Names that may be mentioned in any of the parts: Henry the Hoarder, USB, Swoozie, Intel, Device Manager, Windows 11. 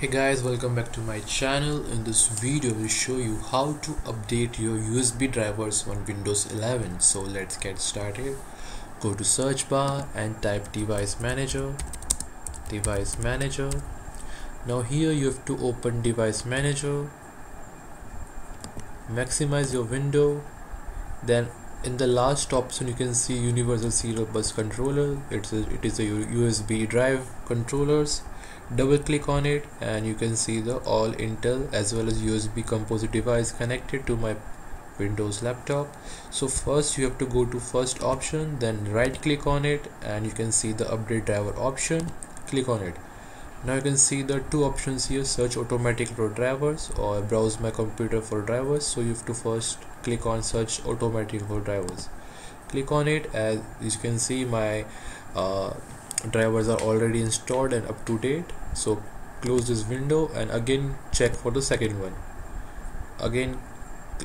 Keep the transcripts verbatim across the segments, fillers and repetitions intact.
Hey guys, welcome back to my channel. In this video I will show you how to update your U S B drivers on Windows eleven. So let's get started. Go to search bar and type Device Manager. Device Manager. Now here you have to open Device Manager. Maximize your window. Then in the last option you can see Universal Serial Bus Controller. It's a, it is a U S B drive controllers. Double click on it and you can see the all Intel as well as U S B composite device connected to my Windows laptop. So first you have to go to first option, then right click on it and you can see the update driver option. Click on it. Now you can see the two options here, search automatic for drivers or browse my computer for drivers. So you have to first click on search automatic for drivers. Click on it. As you can see, my uh, drivers are already installed and up to date. So close this window and again check for the second one. Again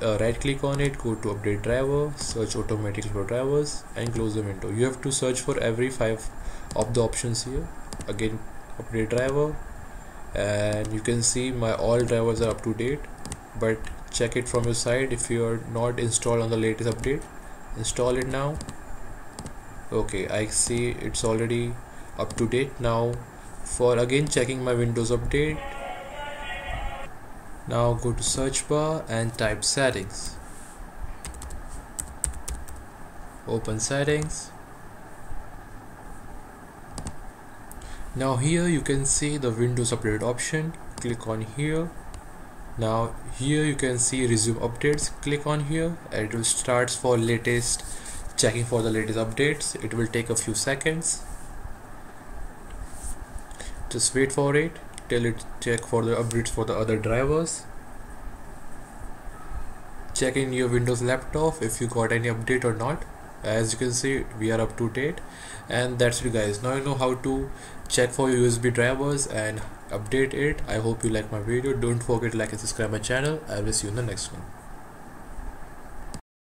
uh, right click on it, go to update driver, search automatic for drivers and close the window. You have to search for every five of the options here. Again update driver and you can see my all drivers are up to date, but check it from your side if you are not installed on the latest update. Install it now. Okay, I see it's already up to date. Now for again checking my Windows update, now go to search bar and type settings. Open settings. Now here you can see the Windows update option. Click on here. Now here you can see resume updates. Click on here and it will starts for latest, checking for the latest updates. It will take a few seconds. Just wait for it till it check for the updates for the other drivers. Check in your Windows laptop if you got any update or not. As you can see, we are up to date. And that's it guys. Now you know how to check for your U S B drivers and update it. I hope you like my video. Don't forget to like and subscribe my channel. I will see you in the next one.